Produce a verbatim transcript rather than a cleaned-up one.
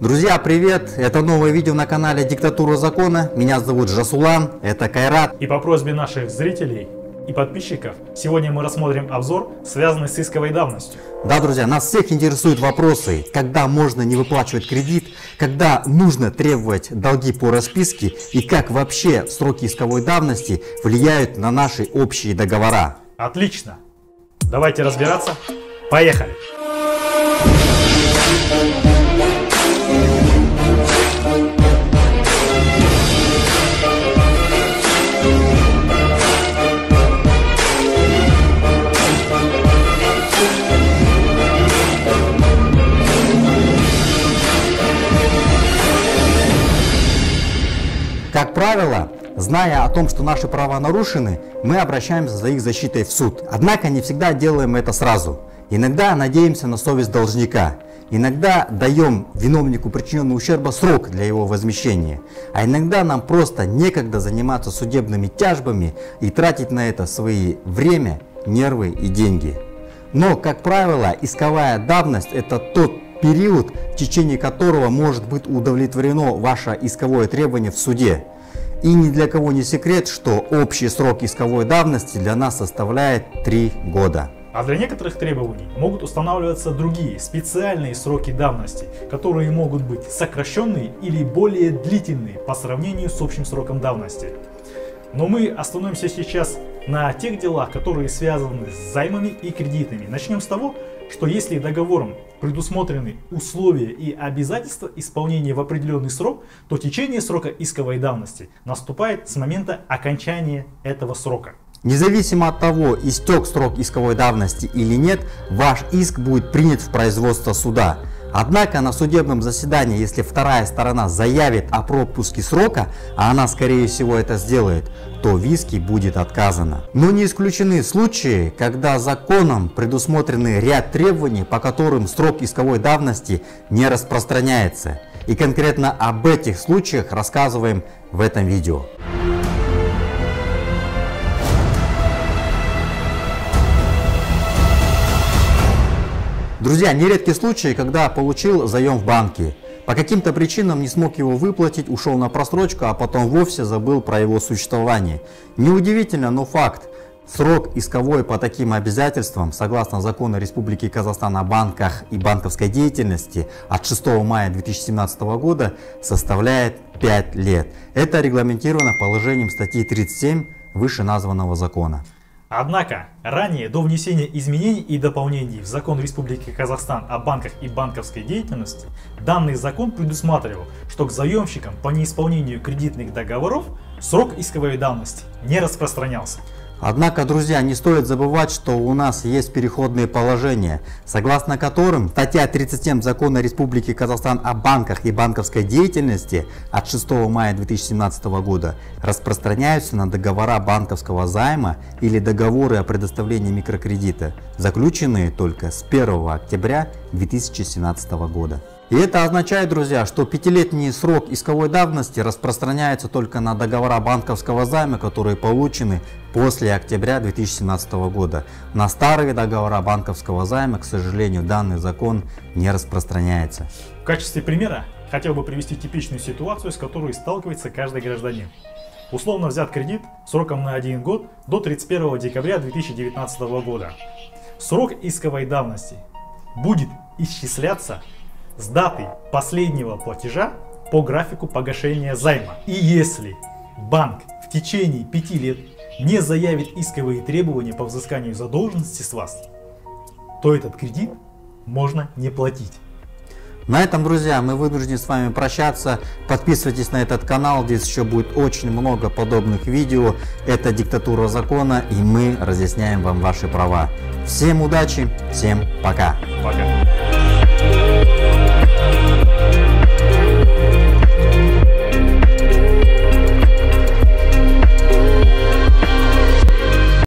Друзья, привет! Это новое видео на канале Диктатура Закона. Меня зовут Жасулан, это Кайрат. И по просьбе наших зрителей и подписчиков, сегодня мы рассмотрим обзор, связанный с исковой давностью. Да, друзья, нас всех интересуют вопросы, когда можно не выплачивать кредит, когда нужно требовать долги по расписке и как вообще сроки исковой давности влияют на наши общие договора. Отлично! Давайте разбираться. Поехали! Как правило, зная о том, что наши права нарушены, мы обращаемся за их защитой в суд. Однако не всегда делаем это сразу. Иногда надеемся на совесть должника. Иногда даем виновнику причиненного ущерба срок для его возмещения. А иногда нам просто некогда заниматься судебными тяжбами и тратить на это свои время, нервы и деньги. Но, как правило, исковая давность – это тот период, в течение которого может быть удовлетворено ваше исковое требование в суде. И ни для кого не секрет, что общий срок исковой давности для нас составляет три года. А для некоторых требований могут устанавливаться другие, специальные сроки давности, которые могут быть сокращенные или более длительные по сравнению с общим сроком давности. Но мы остановимся сейчас на тех делах, которые связаны с займами и кредитами. Начнем с того, что если договором предусмотрены условия и обязательства исполнения в определенный срок, то течение срока исковой давности наступает с момента окончания этого срока. Независимо от того, истек срок исковой давности или нет, ваш иск будет принят в производство суда. Однако на судебном заседании, если вторая сторона заявит о пропуске срока, а она скорее всего это сделает, то в иске будет отказано. Но не исключены случаи, когда законом предусмотрены ряд требований, по которым срок исковой давности не распространяется. И конкретно об этих случаях рассказываем в этом видео. Друзья, нередки случаи, когда получил заем в банке, по каким-то причинам не смог его выплатить, ушел на просрочку, а потом вовсе забыл про его существование. Неудивительно, но факт. Срок исковой по таким обязательствам, согласно закону Республики Казахстан о банках и банковской деятельности от шестого мая две тысячи семнадцатого года составляет пять лет. Это регламентировано положением статьи тридцать семь вышеназванного закона. Однако, ранее, до внесения изменений и дополнений в закон Республики Казахстан о банках и банковской деятельности, данный закон предусматривал, что к заемщикам по неисполнению кредитных договоров срок исковой давности не распространялся. Однако, друзья, не стоит забывать, что у нас есть переходные положения, согласно которым статья тридцать семь закона Республики Казахстан о банках и банковской деятельности от шестого мая две тысячи семнадцатого года распространяются на договора банковского займа или договоры о предоставлении микрокредита, заключенные только с первого октября две тысячи семнадцатого года. И это означает, друзья, что пятилетний срок исковой давности распространяется только на договора банковского займа, которые получены после октября две тысячи семнадцатого года. На старые договора банковского займа, к сожалению, данный закон не распространяется. В качестве примера хотел бы привести типичную ситуацию, с которой сталкивается каждый гражданин. Условно взят кредит сроком на один год до тридцать первого декабря две тысячи девятнадцатого года. Срок исковой давности будет исчисляться с датой последнего платежа по графику погашения займа. И если банк в течение пяти лет не заявит исковые требования по взысканию задолженности с вас, то этот кредит можно не платить. На этом, друзья, мы вынуждены с вами прощаться. Подписывайтесь на этот канал, здесь еще будет очень много подобных видео. Это Диктатура Закона, и мы разъясняем вам ваши права. Всем удачи, всем пока. Пока.